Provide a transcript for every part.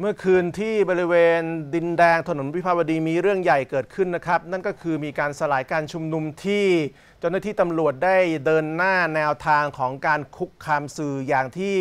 เมื่อคืนที่บริเวณดินแดงถนนวิภาวดีมีเรื่องใหญ่เกิดขึ้นนะครับนั่นก็คือมีการสลายการชุมนุมที่เจ้าหน้าที่ตำรวจได้เดินหน้าแนวทางของการคุกคามสื่ออย่างที่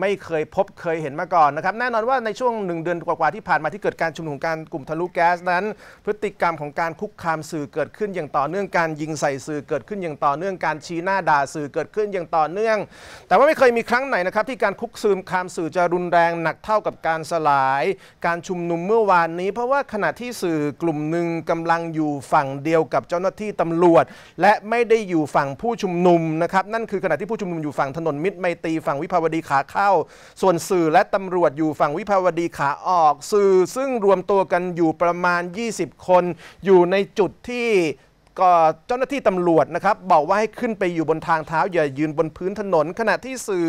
ไม่เคยพบเคยเห็นมาก่อนนะครับแน่นอนว่าในช่วง1เดือนกว่าๆที่ผ่านมาที่เกิดการชุมนุมของการกลุ่มทะลุแก๊สนั้นพฤติกรรมของการคุกคามสื่อเกิดขึ้นอย่างต่อเนื่องการยิงใส่สื่อเกิดขึ้นอย่างต่อเนื่องการชี้หน้าด่าสื่อเกิดขึ้นอย่างต่อเนื่องแต่ว่าไม่เคยมีครั้งไหนนะครับที่การคุกคามสื่อจะรุนแรงหนักเท่ากับการสลายการชุมนุมเมื่อวานนี้เพราะว่าขณะที่สื่อกลุ่มหนึ่งกำลังอยู่ฝั่งเดียวกับเจ้าหน้าที่ตำรวจและไม่ได้อยู่ฝั่งผู้ชุมนุมนะครับนั่นคือขณะที่ผู้ชุมนุมอยู่ฝั่งถนนมิตรไมตรีฝั่งวิภาวดีขาเข้าส่วนสื่อและตำรวจอยู่ฝั่งวิภาวดีขาออกสื่อซึ่งรวมตัวกันอยู่ประมาณ20คนอยู่ในจุดที่เจ้าหน้าที่ตำรวจนะครับบอกว่าให้ขึ้นไปอยู่บนทางเท้าอย่ายืนบนพื้นถนนขณะที่สื่อ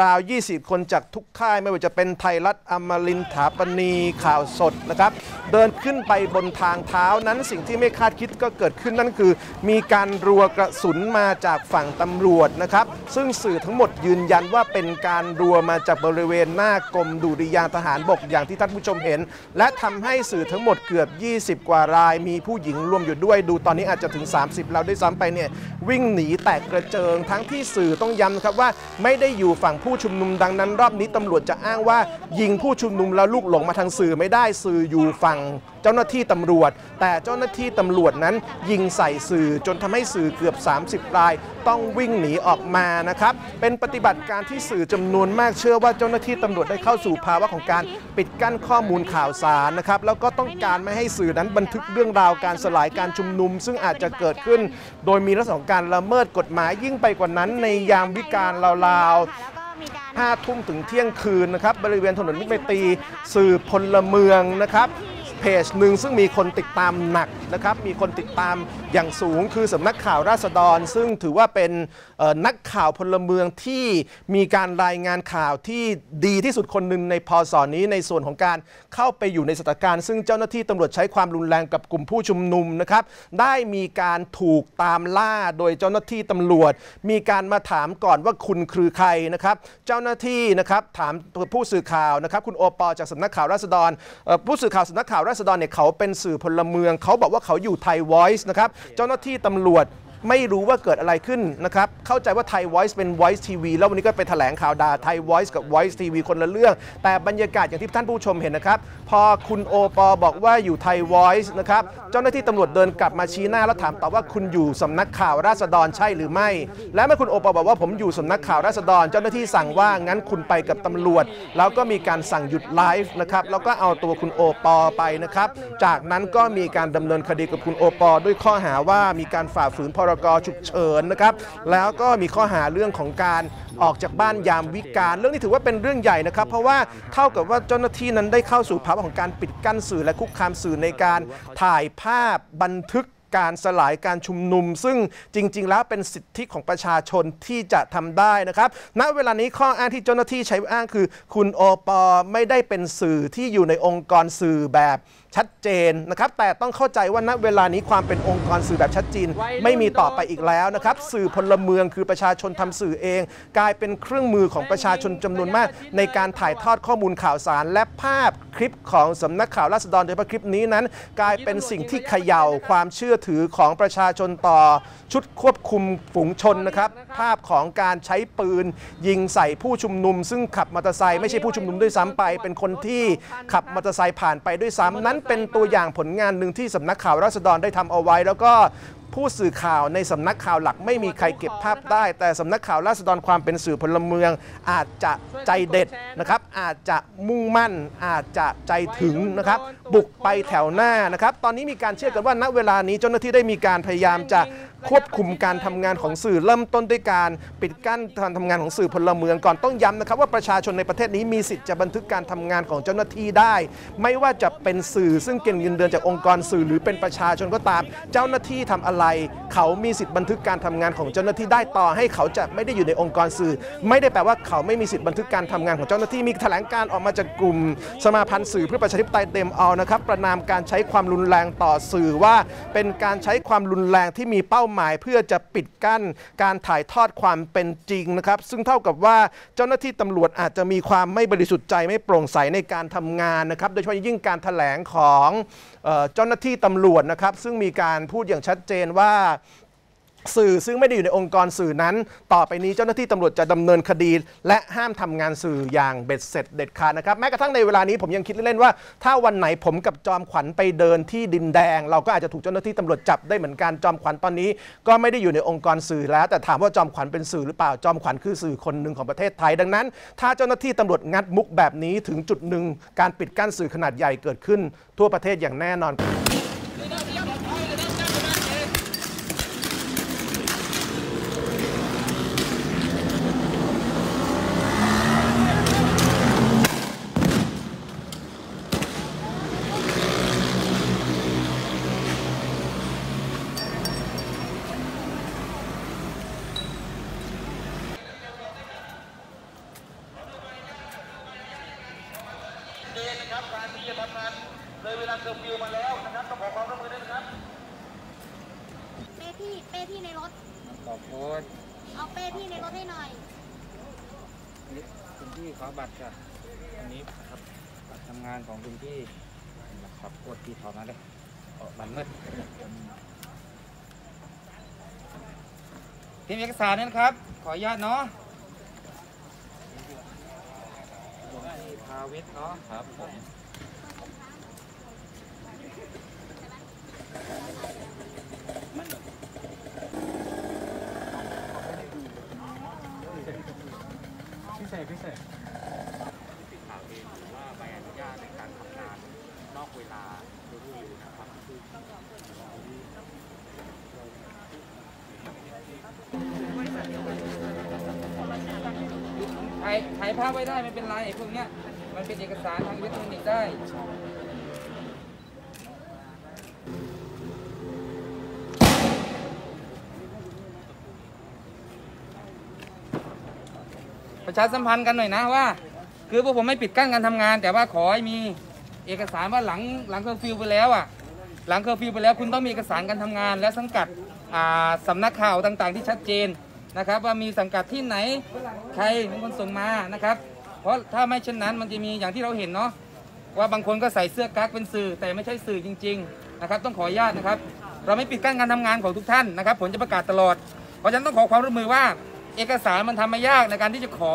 ราวๆ20คนจากทุกค่ายไม่ว่าจะเป็นไทยรัฐอมรินทร์ ถาปนีข่าวสดนะครับเดินขึ้นไปบนทางเท้านั้นสิ่งที่ไม่คาดคิดก็เกิดขึ้นนั่นคือมีการรัวกระสุนมาจากฝั่งตำรวจนะครับซึ่งสื่อทั้งหมดยืนยันว่าเป็นการรัวมาจากบริเวณหน้ากรมดุริยางค์ทหารบกอย่างที่ท่านผู้ชมเห็นและทำให้สื่อทั้งหมดเกือบ20กว่ารายมีผู้หญิงรวมอยู่ด้วยดูตอนนี้อาจจะถึง30แล้วด้วยซ้ำไปเนี่ยวิ่งหนีแตกกระเจิงทั้งที่สื่อต้องย้ำนะครับว่าไม่ได้อยู่ฝั่งผู้ชุมนุมดังนั้นรอบนี้ตำรวจจะอ้างว่ายิงผู้ชุมนุมแล้วลูกหลงมาทางสื่อไม่ได้สื่ออยู่ฝั่งเจ้าหน้าที่ตำรวจแต่เจ้าหน้าที่ตำรวจนั้นยิงใส่สื่อจนทำให้สื่อเกือบ30รายต้องวิ่งหนีออกมานะครับเป็นปฏิบัติการที่สื่อจำนวนมากเชื่อว่าเจ้าหน้าที่ตำรวจได้เข้าสู่ภาวะของการปิดกั้นข้อมูลข่าวสารนะครับแล้วก็ต้องการไม่ให้สื่อนั้นบันทึกเรื่องราวการสลายการชุมนุมซึ่งอาจจะเกิดขึ้นโดยมีลักษณะการละเมิดกฎหมายยิ่งไปกว่านั้นในยามวิกาลราวๆ5 ทุ่มถึงเที่ยงคืนนะครับบริเวณถนนมิตรไมตรีสื่อพลเมืองนะครับเพจหนึ่งซึ่งมีคนติดตามหนักนะครับมีคนติดตามอย่างสูงคือสำนักข่าวราษฎรซึ่งถือว่าเป็นนักข่าวพลเมืองที่มีการรายงานข่าวที่ดีที่สุดคนหนึ่งในพ.ส.นี้ในส่วนของการเข้าไปอยู่ในสถานการณ์ซึ่งเจ้าหน้าที่ตำรวจใช้ความรุนแรงกับกลุ่มผู้ชุมนุมนะครับได้มีการถูกตามล่าโดยเจ้าหน้าที่ตำรวจมีการมาถามก่อนว่าคุณคือใครนะครับเจ้าหน้าที่นะครับถามผู้สื่อข่าวนะครับคุณโอปอจากสำนักข่าวราษฎรผู้สื่อข่าวสำนักข่าวราษฎรเนี่ยเขาเป็นสื่อพลเมืองเขาบอกว่าเขาอยู่ไทย Voice นะครับเจ้าหน้าที่ตำรวจไม่รู้ว่าเกิดอะไรขึ้นนะครับเข้าใจว่าไทย Voice เป็น Voice TV แล้ววันนี้ก็ไปแถลงข่าวด่าไทย Voice กับ Voice TV คนละเรื่องแต่บรรยากาศอย่างที่ท่านผู้ชมเห็นนะครับพอคุณโอปอบอกว่าอยู่ไทย Voice นะครับเจ้าหน้าที่ตำรวจเดินกลับมาชี้หน้าแล้วถามต่อว่าคุณอยู่สำนักข่าวราษฎรใช่หรือไม่และเมื่อคุณโอปอบอกว่าผมอยู่สำนักข่าวราษฎรเจ้าหน้าที่สั่งว่างั้นคุณไปกับตำรวจแล้วก็มีการสั่งหยุดไลฟ์นะครับแล้วก็เอาตัวคุณโอปอไปนะครับจากนั้นก็มีการดำเนินคดีกับคุณโอปอด้วยข้อหาว่ามีการฝ่าฝืนพรก.ฉุกเฉินนะครับแล้วก็มีข้อหาเรื่องของการออกจากบ้านยามวิกาลเรื่องนี้ถือว่าเป็นเรื่องใหญ่นะครับเพราะว่าเท่ากับว่าเจ้าหน้าที่นั้นได้เข้าสู่ภาวะของการปิดกั้นสื่อและคุกคามสื่อในการถ่ายภาพบันทึกการสลายการชุมนุมซึ่งจริงๆแล้วเป็นสิทธิของประชาชนที่จะทำได้นะครับณเวลานี้ข้ออ้างที่เจ้าหน้าที่ใช้อ้างคือคุณโอปอไม่ได้เป็นสื่อที่อยู่ในองค์กรสื่อแบบชัดเจนนะครับแต่ต้องเข้าใจว่าณเวลานี้ความเป็นองค์กรสื่อแบบชัดเจนไม่มีต่อไปอีกแล้วนะครับสื่อพลเมืองคือประชาชนทำสื่อเองกลายเป็นเครื่องมือของประชาชนจำนวนมากในการถ่ายทอดข้อมูลข่าวสารและภาพคลิปของสำนักข่าวราษฎรโดยเฉพาะคลิปนี้นั้นกลายเป็นสิ่งที่เขย่าความเชื่อถือของประชาชนต่อชุดควบคุมฝูงชนนะครับภาพของการใช้ปืนยิงใส่ผู้ชุมนุมซึ่งขับมอเตอร์ไซค์ไม่ใช่ผู้ชุมนุมด้วยซ้ำไปเป็นคนที่ขับมอเตอร์ไซค์ผ่านไปด้วยซ้ำนั้นเป็นตัวอย่างผลงานหนึ่งที่สำนักข่าวราษฎรได้ทำเอาไว้แล้วก็ผู้สื่อข่าวในสำนักข่าวหลักไม่มีใครเก็บภาพได้แต่สำนักข่าวราษฎรความเป็นสื่อพลเมืองอาจจะใจเด็ดนะครับอาจจะมุ่งมั่นอาจจะใจถึงนะครับบุกไปแถวหน้านะครับตอนนี้มีการเชื่อกันว่าณเวลานี้เจ้าหน้าที่ได้มีการพยายามจะควบคุมการทำงานของสื่อเริ่มต้นด้วยการปิดกั้นการทำงานของสื่อพลเมืองก่อนต้องย้ำนะครับว่าประชาชนในประเทศนี้มีสิทธิ์จะบันทึกการทำงานของเจ้าหน้าที่ได้ไม่ว่าจะเป็นสื่อซึ่งเก็บเงินเดือนจากองค์กรสื่อหรือเป็นประชาชนก็ตามเจ้าหน้าที่ทำอะไรเขามีสิทธิ์บันทึกการทำงานของเจ้าหน้าที่ได้ต่อให้เขาจะไม่ได้อยู่ในองค์กรสื่อไม่ได้แปลว่าเขาไม่มีสิทธิ์บันทึกการทำงานของเจ้าหน้าที่มีแถลงการออกมาจากกลุ่มสมาพันธ์สื่อเพื่อประชาธิปไตยเต็มเอานะครับประนามการใช้ความรุนแรงต่อสื่อว่าเป็นการใช้ความรุนแรงที่มีเป้า หมายเพื่อจะปิดกั้นการถ่ายทอดความเป็นจริงนะครับซึ่งเท่ากับว่าเจ้าหน้าที่ตำรวจอาจจะมีความไม่บริสุทธิ์ใจไม่โปร่งใสในการทำงานนะครับโดยเฉพาะยิ่งการแถลงของเจ้าหน้าที่ตำรวจนะครับซึ่งมีการพูดอย่างชัดเจนว่าสื่อซึ่งไม่ได้อยู่ในองค์กรสื่อนั้นต่อไปนี้เจ้าหน้าที่ตำรวจจะดำเนินคดีและห้ามทำงานสื่ออย่างเบ็ดเสร็จเด็ดขาดนะครับแม้กระทั่งในเวลานี้ผมยังคิดเล่นๆว่าถ้าวันไหนผมกับจอมขวัญไปเดินที่ดินแดงเราก็อาจจะถูกเจ้าหน้าที่ตำรวจจับได้เหมือนกันจอมขวัญตอนนี้ก็ไม่ได้อยู่ในองค์กรสื่อแล้วแต่ถามว่าจอมขวัญเป็นสื่อหรือเปล่าจอมขวัญคือสื่อคนหนึ่งของประเทศไทยดังนั้นถ้าเจ้าหน้าที่ตำรวจงัดมุกแบบนี้ถึงจุดหนึ่งการปิดกั้นสื่อขนาดใหญ่เกิดขึ้นทั่วประเทศอย่างแน่นอนการที่จะทำงานเลยเวลาเคอร์ฟิวมาแล้วนะครับต้องขอความร่วมมือด้วยนะครับเป้พี่ในรถขอบคุณเอาเป้พี่ในรถให้หน่อยคุณพี่ขอบัตรค่ะอันนี้ครับบัตรทำงานของคุณพี่นะครับกดที่ถอดมาเลยบัตรมืดเตรียมเอกสารนั่นครับขออนุญาตเนาะพาวิทย์เนาะครับผมพิเศษติดข่าวเองหรือว่าใบอนุญาตในการทำงานนอกเวลาโดยรู้อยู่นะครับถ่ายภาพไว้ได้ไม่เป็นไรพวกเนี้ยมันเป็นเอกสารทางวิทยาศาสตร์ได้ประชาสัมพันธ์กันหน่อยนะว่าคือพวกผมไม่ปิดกั้นการทำงานแต่ว่าขอให้มีเอกสารว่าหลังเคอร์ฟิวไปแล้วอ่ะหลังเคอร์ฟิวไปแล้วคุณต้องมีเอกสารการทำงานและสังกัดสำนักข่าวต่างๆที่ชัดเจนนะครับว่ามีสังกัดที่ไหนใครเป็นคนส่งมานะครับเพราะถ้าไม่เช่นนั้นมันจะมีอย่างที่เราเห็นเนาะว่าบางคนก็ใส่เสื้อกั๊กเป็นสื่อแต่ไม่ใช่สื่อจริงๆนะครับต้องขออนุญาตนะครับเราไม่ปิดกั้นการทำงานของทุกท่านนะครับผลจะประกาศตลอดเพราะฉะนั้นต้องขอความร่วมมือว่าเอกสารมันทำไม่ยากในการที่จะขอ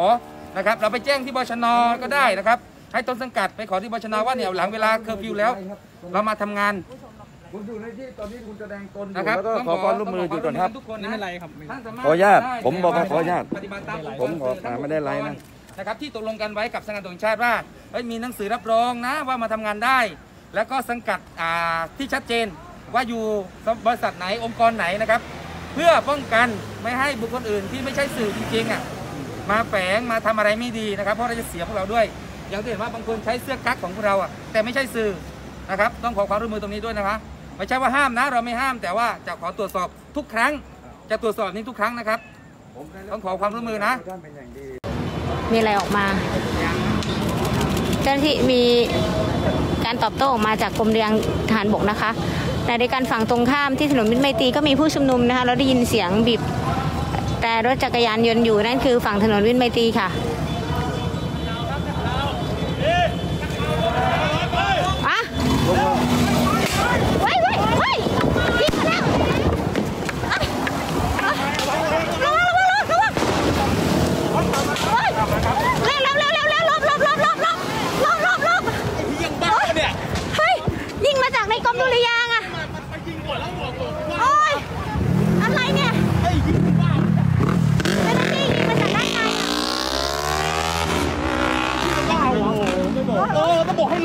นะครับเราไปแจ้งที่บชน.ก็ได้นะครับให้ต้นสังกัดไปขอที่บชน.ว่าเนี่ยหลังเวลาเคอร์ฟิวแล้วเรามาทำงานคุณอยู่ในที่ตอนนี้คุณแสดงตนอยู่แล้วก็ขอความร่วมมืออยู่ก่อนครับไม่เป็นไรครับขออนุญาตผมบอกว่าขออนุญาตผมขอไม่ได้ไรนะครับที่ตกลงกันไว้กับสังกัดต่างชาติว่ามีหนังสือรับรองนะว่ามาทำงานได้แล้วก็สังกัดที่ชัดเจนว่าอยู่บริษัทไหนองค์กรไหนนะครับเพื่อป้องกันไม่ให้บุคคลอื่นที่ไม่ใช่สื่อจริงๆอ่ะมาแฝงมาทำอะไรไม่ดีนะครับเพราะเราจะเสียพวกเราด้วยอย่างที่เห็นว่าบางคนใช้เสื้อกั๊กของพวกเราอ่ะแต่ไม่ใช่สื่อนะครับต้องขอความร่วมมือตรงนี้ด้วยนะคะไม่ใช่ว่าห้ามนะเราไม่ห้ามแต่ว่าจะขอตรวจสอบทุกครั้งจะตรวจสอบนี้ทุกครั้งนะครับต้องขอความร่วมมือนะมีอะไรออกมาเจ้าหน้าที่มีการตอบโต้ออกมาจากกรมทหารบกนะคะแต่ในการฝั่งตรงข้ามที่ถนนมิตรไมตรีก็มีผู้ชุมนุมนะคะเราได้ยินเสียงบีบแต่รถจักรยานยนต์อยู่นั่นคือฝั่งถนนมิตรไมตรีค่ะ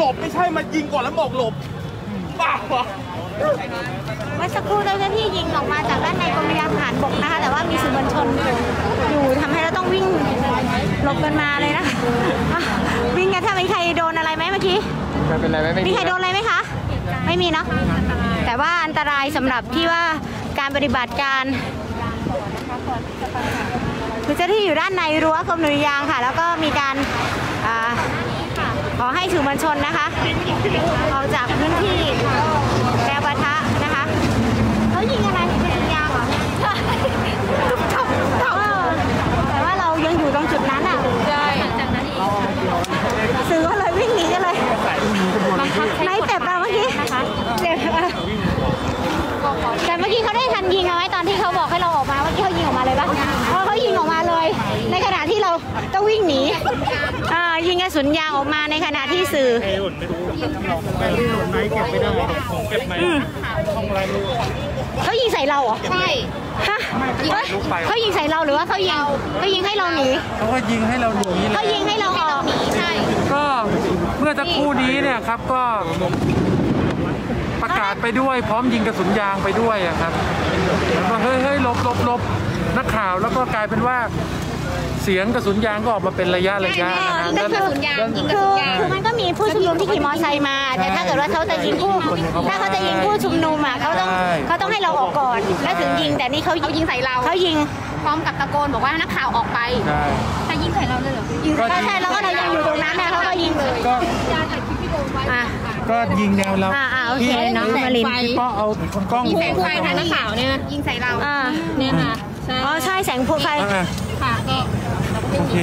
หลบไม่ใช่มายิงก่อนแล้วบอกหลบป่าวเมื่อสักครู่เจ้าหน้าที่ยิงออกมาจากด้านในกรมทหารบกนะคะแต่ว่ามีสื่อมวลชนอยู่ทำให้เราต้องวิ่งหลบกันมาเลยนะวิ่งกันถ้ามีใครโดนอะไรไหมเมื่อกี้มีใครโดนอะไรไหมคะไม่มีเนาะแต่ว่าอันตรายสำหรับที่ว่าการปฏิบัติการคือเจ้าหน้าที่อยู่ด้านในรั้วกรมดุริยางค์ค่ะแล้วก็มีการขอให้สื่อมวลชนนะคะออกจากพื้นที่แนวปะทะนะคะเขายิงอะไรเป็นยางเหรอ หนียิงกระสุนยางออกมาในขณะที่สื่อเขายิงใส่เราเหรอใช่ฮะเขายิงใส่เราหรือว่าเขายิงให้เราหนีเขาก็ยิงให้เราหนีเขายิงให้เราออกใช่ก็เมื่อสักครู่นี้เนี่ยครับก็ประกาศไปด้วยพร้อมยิงกระสุนยางไปด้วยครับแล้วก็เฮ้ยลบนักข่าวแล้วก็กลายเป็นว่าเสียงกระสุนยางก็ออกมาเป็นระยะนะครับคือมันก็มีผู้ชุมนุมที่ขี่มอเตอร์ไซค์มาแต่ถ้าเกิดว่าเขาจะยิงผู้ชุมนุมเขาต้องให้เราออกก่อนแล้วถึงยิงแต่นี่เขายิงใส่เราเขายิงพร้อมกับตะโกนบอกว่านักข่าวออกไปแต่ยิงใส่เราเลยเหรอยิงใส่เราก็เรายังอยู่ตรงนั้นนะเขาก็ยิงเลยก็ยิงแนวเราที่น้องมาลินที่ป้อเอากล้องแสงไฟทางนักข่าวเนี่ยยิงใส่เราเนี่ยค่ะอ๋อใช่แสงโพไฟค่ะก็โอเค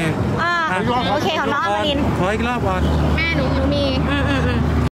โอเคของน้องมาลินขออีกรอบก่อนแม่หนูมี